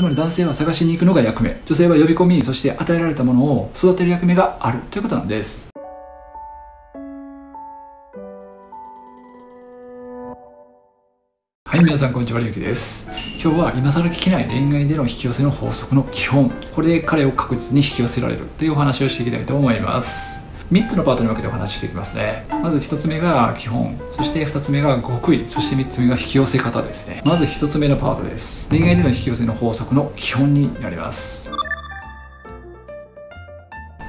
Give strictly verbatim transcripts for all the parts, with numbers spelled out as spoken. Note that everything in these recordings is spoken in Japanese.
つまり男性は探しに行くのが役目、女性は呼び込み、そして与えられたものを育てる役目があるということなんです。はい、皆さんこんにちは、りゅうきです。今日は今更聞けない恋愛での引き寄せの法則の基本、これで彼を確実に引き寄せられるというお話をしていきたいと思います。みっつのパートに分けてお話ししていきますね。まずひとつめが基本、そしてふたつめが極意、そしてみっつめが引き寄せ方ですね。まずひとつめのパートです。恋愛での引き寄せの法則の基本になります。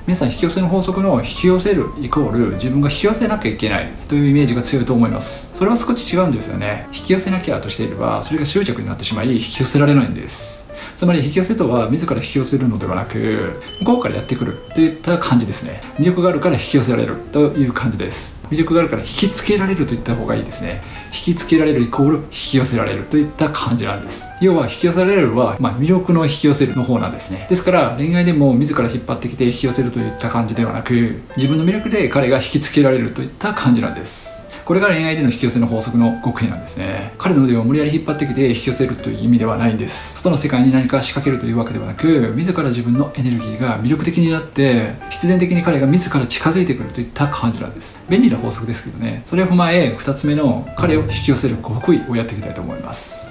皆さん、引き寄せの法則の引き寄せるイコール自分が引き寄せなきゃいけないというイメージが強いと思います。それは少し違うんですよね。引き寄せなきゃとしていれば、それが執着になってしまい引き寄せられないんです。つまり引き寄せとは自ら引き寄せるのではなく、向こうからやってくるといった感じですね。魅力があるから引き寄せられるという感じです。魅力があるから引きつけられるといった方がいいですね。引きつけられるイコール引き寄せられるといった感じなんです。要は引き寄せられるは、まあ、魅力の引き寄せるの方なんですね。ですから恋愛でも自ら引っ張ってきて引き寄せるといった感じではなく、自分の魅力で彼が引きつけられるといった感じなんです。これが恋愛での引き寄せの法則の極意なんですね。彼の腕を無理やり引っ張ってきて引き寄せるという意味ではないんです。外の世界に何か仕掛けるというわけではなく、自ら自分のエネルギーが魅力的になって、必然的に彼が自ら近づいてくるといった感じなんです。便利な法則ですけどね。それを踏まえ、ふたつめの彼を引き寄せる極意をやっていきたいと思います。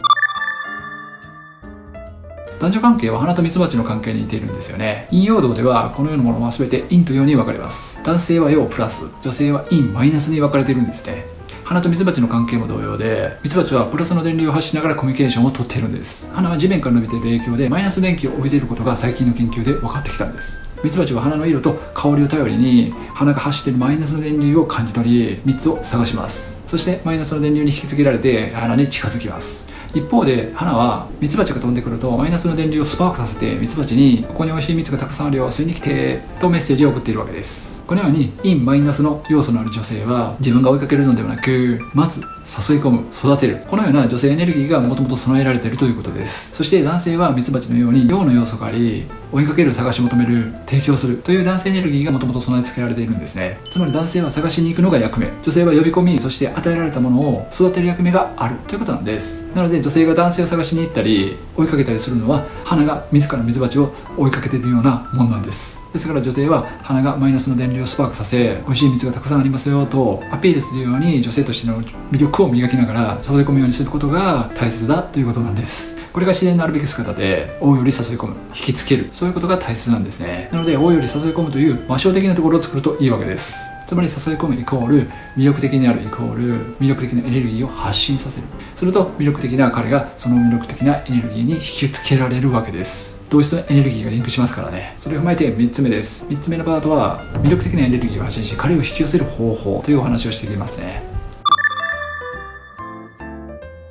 男女関係は花とミツバチの関係に似ているんですよね。陰陽道ではこのようなものは全て陰と陽に分かれます。男性は陽プラス、女性は陰マイナスに分かれているんですね。花とミツバチの関係も同様で、ミツバチはプラスの電流を発しながらコミュニケーションをとっているんです。花は地面から伸びている影響でマイナス電気を帯びていることが最近の研究で分かってきたんです。ミツバチは花の色と香りを頼りに、花が発しているマイナスの電流を感じ取り、蜜を探します。そしてマイナスの電流に引きつけられて花に近づきます。一方で花はミツバチが飛んでくるとマイナスの電流をスパークさせて、ミツバチにここに美味しい蜜がたくさんあるよ、吸いに来てとメッセージを送っているわけです。このように陰マイナスの要素のある女性は、自分が追いかけるのではなく、まず誘い込む、育てる、このような女性エネルギーがもともと備えられているということです。そして男性はミツバチのように陽の要素があり、追いかける、探し求める、提供するという男性エネルギーがもともと備え付けられているんですね。つまり男性は探しに行くのが役目、女性は呼び込み、そして与えられたものを育てる役目があるということなんです。なので女性が男性を探しに行ったり追いかけたりするのは、花が自らミツバチを追いかけているようなもんなんです。ですから女性は花がマイナスの電流をスパークさせ、美味しい蜜がたくさんありますよとアピールするように、女性としての魅力を磨きながら誘い込むようにすることが大切だということなんです。これが自然のあるべき姿で、追うより誘い込む、引きつける、そういうことが大切なんですね。なので追うより誘い込むという魔性的なところを作るといいわけです。つまり誘い込むイコール魅力的にあるイコール魅力的なエネルギーを発信させる。すると魅力的な彼がその魅力的なエネルギーに引きつけられるわけです。同質のエネルギーがリンクしますからね。それを踏まえてみっつめです。みっつめのパートは魅力的なエネルギーを発信し彼を引き寄せる方法というお話をしていきますね。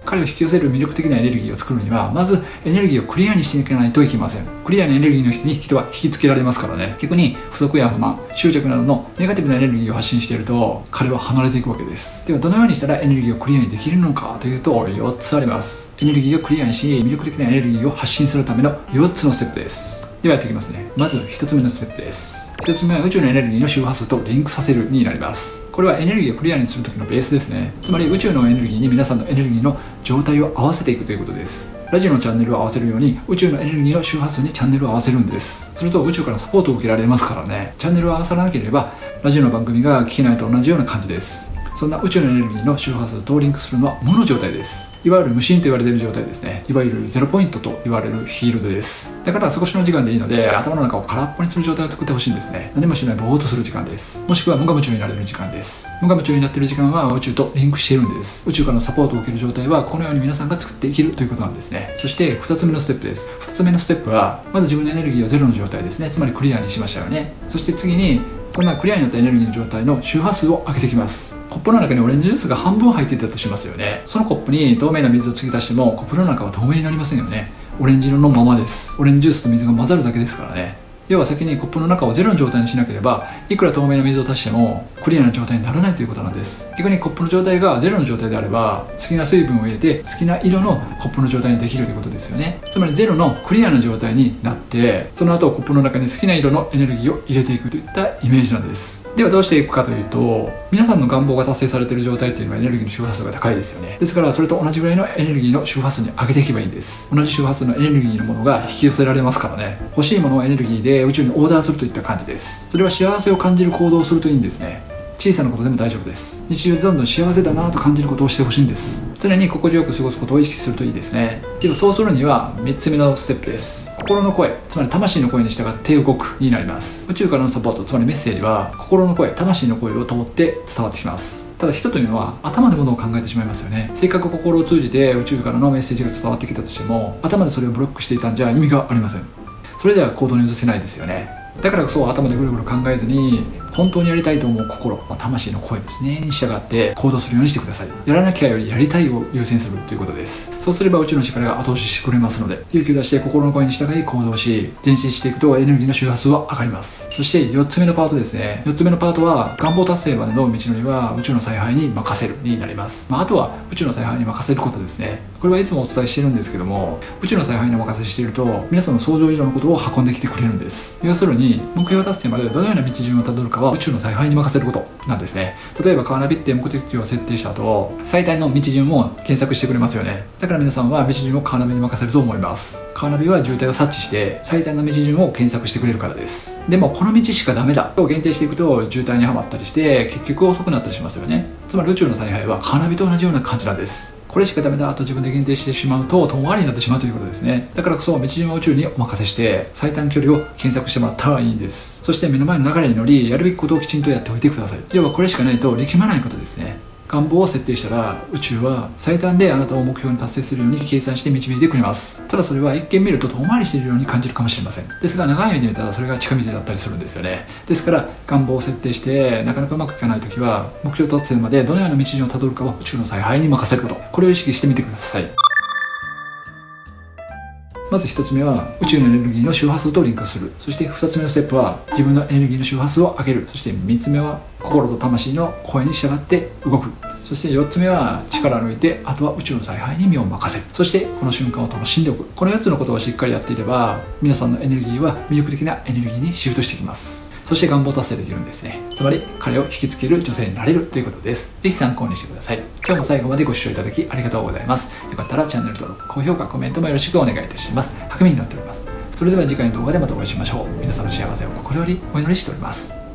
彼を引き寄せる魅力的なエネルギーを作るには、まずエネルギーをクリアにしていかないといけません。クリアなエネルギーの人に人は引きつけられますからね。逆に不足や不満、執着などのネガティブなエネルギーを発信していると、彼は離れていくわけです。ではどのようにしたらエネルギーをクリアにできるのかというと、よっつあります。エネルギーをクリアにし魅力的なエネルギーを発信するためのよっつのステップです。ではやっていきますね。まずひとつめのステップです。ひとつめは宇宙のエネルギーの周波数とリンクさせるになります。これはエネルギーをクリアにする時のベースですね。つまり宇宙のエネルギーに皆さんのエネルギーの状態を合わせていくということです。ラジオのチャンネルを合わせるように宇宙のエネルギーの周波数にチャンネルを合わせるんです。すると宇宙からサポートを受けられますからね。チャンネルを合わさなければラジオの番組が聞けないと同じような感じです。そんな宇宙のエネルギーの周波数とリンクするのは無の状態です。いわゆる無心と言われている状態ですね。いわゆるゼロポイントと言われるヒールドです。だから少しの時間でいいので、頭の中を空っぽにする状態を作ってほしいんですね。何もしないぼーっとする時間です。もしくは無我夢中になれる時間です。無我夢中になっている時間は宇宙とリンクしているんです。宇宙からのサポートを受ける状態はこのように皆さんが作っていけるということなんですね。そしてふたつめのステップです。ふたつめのステップは、まず自分のエネルギーをゼロの状態ですね。つまりクリアにしましたよね。そして次にそんなクリアになったエネルギーの状態の周波数を上げていきます。コップの中にオレンジジュースが半分入っていたとしますよね。そのコップに透明な水を継ぎ足してもコップの中は透明になりませんよね。オレンジ色のままです。オレンジジュースと水が混ざるだけですからね。要は先にコップの中をゼロの状態にしなければ、いくら透明な水を足してもクリアな状態にならないということなんです。逆にコップの状態がゼロの状態であれば、好きな水分を入れて好きな色のコップの状態にできるということですよね。つまりゼロのクリアな状態になって、その後コップの中に好きな色のエネルギーを入れていくといったイメージなんです。ではどうしていくかというと、皆さんの願望が達成されている状態っていうのはエネルギーの周波数が高いですよね。ですからそれと同じぐらいのエネルギーの周波数に上げていけばいいんです。同じ周波数のエネルギーのものが引き寄せられますからね。欲しいものをエネルギーで宇宙にオーダーするといった感じです。それは幸せを感じる行動をするといいんですね。小さなことでも大丈夫です。日常でどんどん幸せだなと感じることをしてほしいんです。常に心地よく過ごすことを意識するといいですね。ではそうするにはみっつめのステップです。心の声、つまり魂の声に従って動くになります。宇宙からのサポート、つまりメッセージは心の声、魂の声を通って伝わってきます。ただ人というのは頭でものを考えてしまいますよね。せっかく心を通じて宇宙からのメッセージが伝わってきたとしても、頭でそれをブロックしていたんじゃ意味がありません。それじゃ行動に移せないですよね。だからこそ頭でぐるぐる考えずに、本当にやりたいと思う心、まあ、魂の声ですねに従って行動するようにしてください。やらなきゃよりやりたいを優先するということです。そうすれば宇宙の力が後押ししてくれますので、勇気を出して心の声に従い行動し、前進していくとエネルギーの周波数は上がります。そしてよっつめのパートですね。よっつめのパートは、願望達成までの道のりは宇宙の采配に任せるになります。まあ、あとは宇宙の采配に任せることですね。これはいつもお伝えしてるんですけども、宇宙の采配にお任せしていると皆さんの想像以上のことを運んできてくれるんです。要するに目標達成までどのような道順をたどるかは宇宙の采配に任せることなんですね。例えばカーナビって目的地を設定した後、最大の道順も検索してくれますよね。だから皆さんは道順をカーナビに任せると思います。カーナビは渋滞を察知して最大の道順を検索してくれるからです。でもこの道しかダメだと限定していくと渋滞にはまったりして結局遅くなったりしますよね。つまり宇宙の采配はカーナビと同じような感じなんです。これしかダメだと自分で限定してしまうと遠回りになってしまうということですね。だからこそ道順は宇宙にお任せして最短距離を検索してもらったらいいんです。そして目の前の流れに乗り、やるべきことをきちんとやっておいてください。要はこれしかないと力まないことですね。願望を設定したら宇宙は最短であなたを目標に達成するように計算して導いてくれます。ただそれは一見見ると遠回りしているように感じるかもしれません。ですが長い目で見たらそれが近道だったりするんですよね。ですから願望を設定してなかなかうまくいかない時は、目標達成までどのような道順をたどるかは宇宙の采配に任せること、これを意識してみてください。まずひとつめは宇宙のエネルギーの周波数とリンクする。そしてふたつめのステップは自分のエネルギーの周波数を上げる。そしてみっつめは心と魂の声に従って動く。そしてよっつめは力を抜いて、あとは宇宙の采配に身を任せる。そしてこの瞬間を楽しんでおく。このよっつのことをしっかりやっていれば、皆さんのエネルギーは魅力的なエネルギーにシフトしていきます。そして願望達成できるんですね。つまり彼を引きつける女性になれるということです。ぜひ参考にしてください。今日も最後までご視聴いただきありがとうございます。よかったらチャンネル登録、高評価、コメントもよろしくお願いいたします。励みになっております。それでは次回の動画でまたお会いしましょう。皆さんの幸せを心よりお祈りしております。